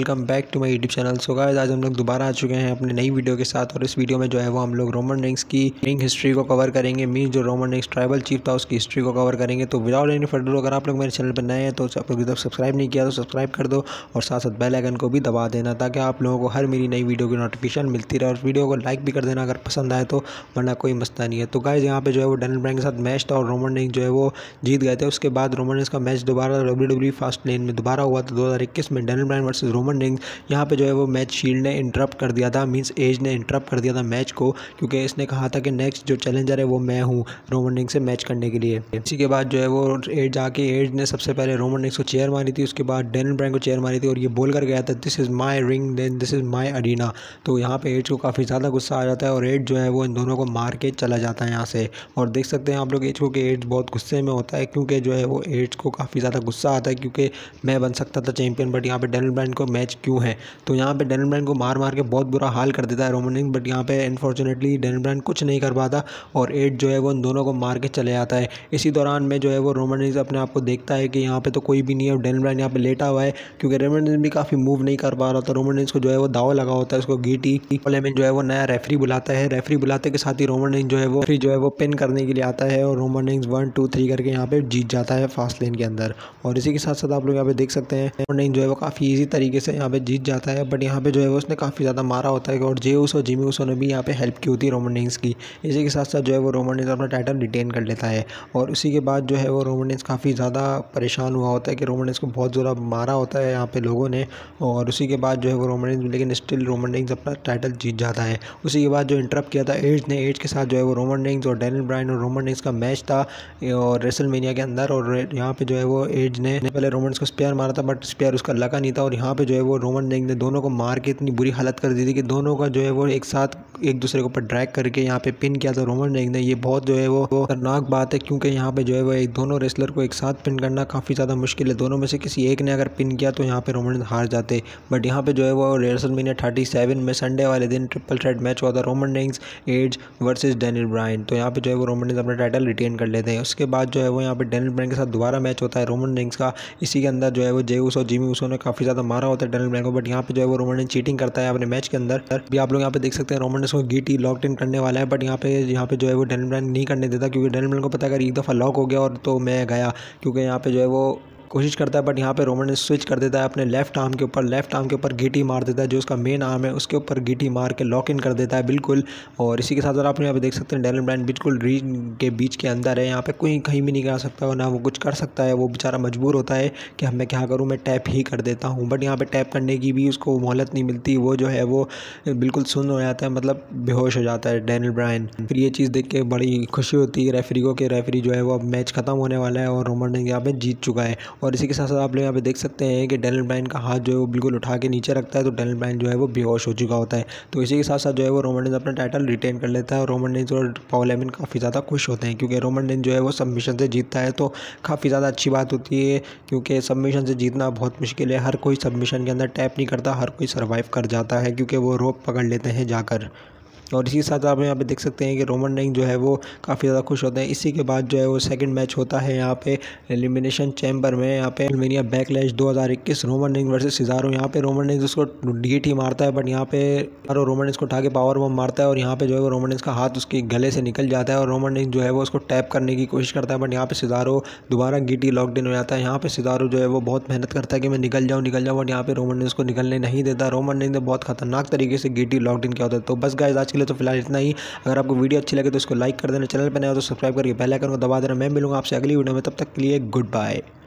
Welcome back to my YouTube channel. So guys, आज हम लोग दोबारा आ चुके हैं अपने नई वीडियो के साथ और इस वीडियो में जो है वो हम लोग रोमन रेंग्स की रिंग हिस्ट्री को कवर करेंगे। मीन जो रोमन रेंग्स ट्राइबल चीफ था उसकी हिस्ट्री को कवर करेंगे। तो विदाउट एनी फर्दर, अगर आप लोग मेरे चैनल पर नए हैं तो आप लोग सब्सक्राइब नहीं किया तो सब्सक्राइब कर दो और साथ साथ बेल आइकन को भी दबा देना ताकि आप लोगों को हर मेरी नई वीडियो की नोटिफिकेशन मिलती रहे। और वीडियो को लाइक भी कर देना अगर पसंद आए तो, वरना कोई मसला नहीं है। तो गाइस, यहाँ पे जो है वो डैनियल ब्रायन के साथ मैच था और रोमन रेंग्स जो है वो जीत गए थे। उसके बाद रोमन रेंग्स का मैच दोबारा WWE फास्ट लेन में दोबारा हुआ था 2021 में, Daniel Bryan versus Roman Reigns. यहाँ पे जो है वो मैच शील्ड ने इंटरप्ट कर दिया था, मींस एज ने इंटरप्ट कर दिया था मैच को, क्योंकि इसने कहा था कि नेक्स्ट जो चैलेंजर है वो मैं हूँ रोमन रेंग्स से मैच करने के लिए। इसी के बाद जो है वो एज आके एज ने सबसे पहले रोमन रेंग्स को चेयर मारी थी, उसके बाद डैनियल ब्रायन को चेयर मारी थी और ये बोल कर गया था this is my ring then this is my arena. तो यहाँ पर एज को काफ़ी ज़्यादा गुस्सा आ जाता है और एज जो है वो इन दोनों को मार के चला जाता है यहाँ से। और देख सकते हैं आप लोग एज को कि एज बहुत गुस्से में होता है, क्योंकि जो है वो एज को काफ़ी ज़्यादा गुस्सा आता है क्योंकि मैं बन सकता था चैम्पियन बट यहाँ पर डैनियल ब्रायन को मैच क्यों है। तो यहाँ पे डैनियल ब्रायन को मार मार के बहुत बुरा हाल कर देता है रोमन रेंग्स, बट यहाँ पे अनफॉर्चुनेटली डैनियल ब्रायन कुछ नहीं कर पाता और एज जो है वो इन दोनों को मार के चले जाता है। इसी दौरान में जो है वो रोमन रेंग्स अपने आप को देखता है कि यहाँ पे तो कोई भी नहीं है और डैनियल ब्रायन यहाँ पे लेटा हुआ है, क्योंकि रोमन रेंग्स भी काफ़ी मूव नहीं कर पा रहा था। रोमन रेंग्स को जो है वो दाव लगा होता है, उसको गीटी में जो है वो नया रेफरी बुलाता है। रेफरी बुलाते के साथ ही रोमन रेंग्स जो है वो पिन करने के लिए आता है और रोमन रेंग्स 1-2-3 करके यहाँ पे जीत जाता है फास्ट लेन के अंदर। और इसी के साथ साथ आप लोग यहाँ पे देख सकते हैं रोमन रेंग्स जो है वो काफ़ी ईजी तरीके से यहाँ पे जीत जाता है, बट यहाँ पे जो है वो उसने काफ़ी ज़्यादा मारा होता है और जे उसो जिमी उसो ने भी यहाँ पे हेल्प की होती है रोमन रेंग्स की। इसी के साथ साथ जो है वो रोमन रेंग्स अपना टाइटल रिटेन कर लेता है। और उसी के बाद जो है वो रोमन रेंग्स काफ़ी ज़्यादा परेशान हुआ होता है कि रोमन रेंग्स को बहुत ज़्यादा मारा होता है यहाँ पे लोगों ने। और उसी के बाद जो है वो रोमन रेंग्स, लेकिन स्टिल रोमन रेंग्स अपना टाइटल जीत जाता है। उसी के बाद जो इंटरप्ट किया था एज ने, एज के साथ जो है वो रोमन रेंग्स और डैनियल ब्रायन और रोमन रेंग्स का मैच था और रेसलमेनिया के अंदर। और यहाँ पर जो है वो एज ने पहले रोमन रेंग्स को स्पेयर मारा था बट स्पेयर उसका लगा नहीं था और यहाँ पर जो है वो रोमन रेंग्स ने दोनों को मार के इतनी बुरी हालत कर दी थी कि दोनों का जो है वो एक साथ एक दूसरे के ऊपर ड्रैग करके यहाँ पे पिन किया था रोमन रेंग्स ने। ये बहुत जो है वो खतरनाक बात है, क्योंकि यहाँ पे जो है वो एक दोनों रेसलर को एक साथ पिन करना काफ़ी ज़्यादा मुश्किल है। दोनों में से किसी एक ने अगर पिन किया तो यहाँ पे रोमन रेंग्स हार जाते। बट यहाँ पे जो है वो रेसलमेनिया 37 में संडे वाले दिन ट्रिपल थ्रेट मैच हुआ था Roman Reigns Edge versus Daniel Bryan. तो यहाँ पे जो है वो रोमन रेंग्स अपना टाइटल रिटेन कर लेते हैं। उसके बाद जो है वो यहाँ पे डैनियल ब्रायन के साथ दोबारा मैच होता है रोमन रेंग्स का। इसी के अंदर जो है वो जे उसो जिमी उसो ने काफ़ी ज़्यादा मारा होता है डैनियल ब्रायन को, बट यहाँ पे जो है वो रोमन रेंग्स चीटिंग करता है अपने मैच के अंदर। भी आप लोग यहाँ पे देख सकते हैं रोमन रेंग्स को गीटी लॉक्ड इन करने वाला है, बट यहाँ पे जो है वो डैनियल ब्रायन नहीं करने देता, क्योंकि डैनियल ब्रायन को पता है अगर एक दफ़ा लॉक हो गया और तो मैं गया, क्योंकि यहाँ पे जो है वो कोशिश करता है। बट यहाँ पे रोमन रेंग्स स्विच कर देता है अपने लेफ्ट आर्म के ऊपर गीटी मार देता है, जो उसका मेन आर्म है उसके ऊपर गीटी मार के लॉक इन कर देता है बिल्कुल। और इसी के साथ आप यहाँ पे देख सकते हैं डैनियल ब्रायन बिल्कुल रिंग के बीच के अंदर है, यहाँ पे कोई कहीं भी नहीं जा सकता और ना वो कुछ कर सकता है। वो बेचारा मजबूर होता है कि मैं क्या करूँ, मैं टैप ही कर देता हूँ, बट यहाँ पर टैप करने की भी उसको मोहलत नहीं मिलती। वो जो है वो बिल्कुल सुन्न हो जाता है, मतलब बेहोश हो जाता है डैनियल ब्रायन। फिर ये चीज़ देख के बड़ी खुशी होती है रेफरी को कि रेफरी जो है वो अब मैच ख़त्म होने वाला है और रोमन रेंग्स यहाँ पर जीत चुका है। और इसी के साथ साथ आप लोग यहाँ पे देख सकते हैं कि डैनियल ब्रायन का हाथ जो है वो बिल्कुल उठा के नीचे रखता है तो डैनियल ब्रायन जो है वो बेहोश हो चुका होता है। तो इसी के साथ साथ जो है वो रोमन रेंग्स अपना टाइटल रिटेन कर लेता है। और रोमन रेंग्स और पॉल हेमन काफ़ी ज़्यादा खुश होते हैं, क्योंकि रोमन रेंग्स जो है वो सबमिशन से जीतता है तो काफ़ी ज़्यादा अच्छी बात होती है, क्योंकि सबमिशन से जीतना बहुत मुश्किल है। हर कोई सबमिशन के अंदर टैप नहीं करता, हर कोई सर्वाइव कर जाता है क्योंकि वो रोप पकड़ लेते हैं जाकर। और इसी के साथ आप यहाँ पे देख सकते हैं कि रोमन रेंग्स जो है वो काफ़ी ज़्यादा खुश होते हैं। इसी के बाद जो है वो सेकंड मैच होता है यहाँ पे एलिमिनेशन चैम्बर में, यहाँ पे एलिमिनिया Backlash 2021 Roman Reigns versus Cesaro. यहाँ पे रोमन रेंग्स उसको डीट ही मारता है, बट यहाँ पे रोमन रेंग्स को उठा के पावर बम मारता है और यहाँ पे जो है वो रोमन रेंग्स का हाथ उसके गले से निकल जाता है और रोमन रेंग्स जो है वो उसको टैप करने की कोशिश करता है, बट यहाँ पे सिज़ारो दोबारा गीटी लॉक्ड इन हो जाता है। यहाँ पे सिज़ारो जो है वो बहुत मेहनत करता है कि मैं निकल जाऊँ, बट यहाँ पे रोमन रेंग्स को निकलने नहीं देता। रोमन रेंग्स ने बहुत खतरनाक तरीके से गीटी लॉक्ड इन किया होता है। तो बस गाइस, आज तो फिलहाल इतना ही। अगर आपको वीडियो अच्छी लगे तो इसको लाइक कर देना, चैनल पर नया हो तो सब्सक्राइब करके बेल आइकन को दबा देना। मैं मिलूंगा आपसे अगली वीडियो में, तब तक के लिए गुड बाय।